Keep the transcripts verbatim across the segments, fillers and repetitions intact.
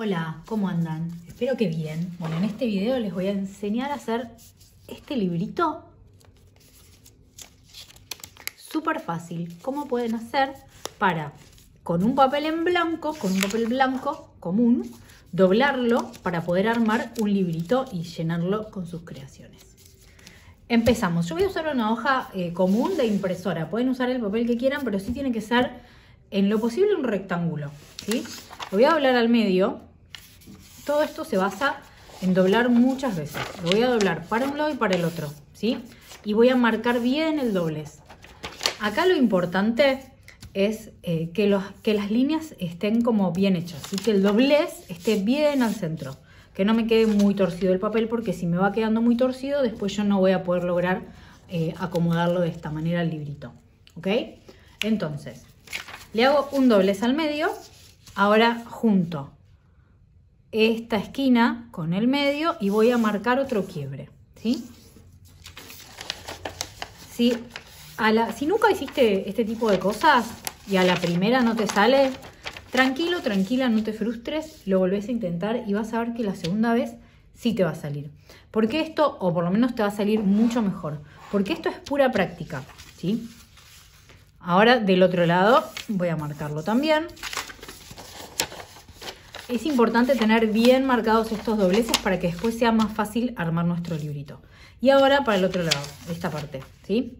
Hola, ¿cómo andan? Espero que bien. Bueno, en este video les voy a enseñar a hacer este librito. Súper fácil. ¿Cómo pueden hacer para, con un papel en blanco, con un papel blanco común, doblarlo para poder armar un librito y llenarlo con sus creaciones? Empezamos. Yo voy a usar una hoja eh, común de impresora. Pueden usar el papel que quieran, pero sí tiene que ser, en lo posible, un rectángulo, ¿sí? Lo voy a doblar al medio. Todo esto se basa en doblar muchas veces. Lo voy a doblar para un lado y para el otro, ¿sí? Y voy a marcar bien el doblez. Acá lo importante es eh, que, los, que las líneas estén como bien hechas, ¿sí? Que el doblez esté bien al centro, que no me quede muy torcido el papel, porque si me va quedando muy torcido, después yo no voy a poder lograr eh, acomodarlo de esta manera al librito, ¿ok? Entonces, le hago un doblez al medio. Ahora junto esta esquina con el medio y voy a marcar otro quiebre, ¿sí? Si, a la, si nunca hiciste este tipo de cosas y a la primera no te sale, tranquilo, tranquila, no te frustres, lo volvés a intentar y vas a ver que la segunda vez sí te va a salir. Porque esto, o por lo menos te va a salir mucho mejor, porque esto es pura práctica, ¿sí? Ahora del otro lado voy a marcarlo también. Es importante tener bien marcados estos dobleces para que después sea más fácil armar nuestro librito. Y ahora para el otro lado, esta parte, ¿sí?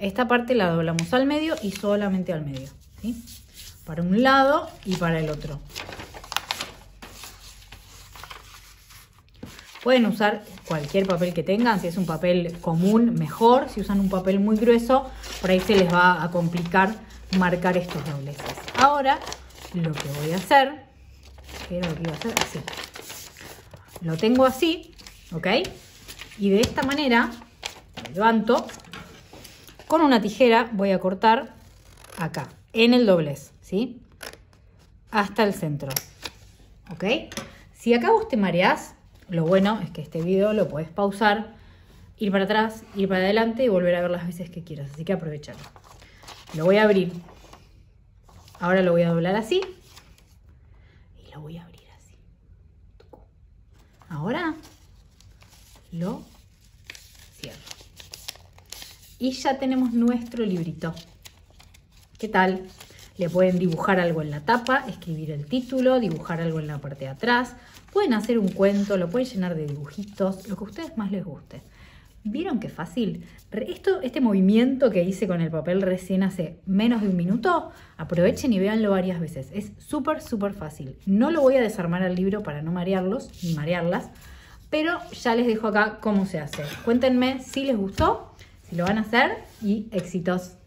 Esta parte la doblamos al medio y solamente al medio, ¿sí? Para un lado y para el otro. Pueden usar cualquier papel que tengan. Si es un papel común, mejor. Si usan un papel muy grueso, por ahí se les va a complicar marcar estos dobleces. Ahora, lo que voy a hacer... que era lo que iba a hacer, así. Lo tengo así, ¿ok? Y de esta manera, lo levanto, con una tijera voy a cortar acá, en el doblez, ¿sí? Hasta el centro, ¿ok? Si acá vos te mareás, lo bueno es que este video lo podés pausar, ir para atrás, ir para adelante y volver a ver las veces que quieras, así que aprovechalo. Lo voy a abrir. Ahora lo voy a doblar así. Lo voy a abrir así. Ahora lo cierro. Y ya tenemos nuestro librito. ¿Qué tal? Le pueden dibujar algo en la tapa, escribir el título, dibujar algo en la parte de atrás. Pueden hacer un cuento, lo pueden llenar de dibujitos, lo que a ustedes más les guste. ¿Vieron qué fácil? Esto, este movimiento que hice con el papel recién hace menos de un minuto, aprovechen y véanlo varias veces. Es súper, súper fácil. No lo voy a desarmar al libro para no marearlos ni marearlas, pero ya les dejo acá cómo se hace. Cuéntenme si les gustó, si lo van a hacer y éxitos.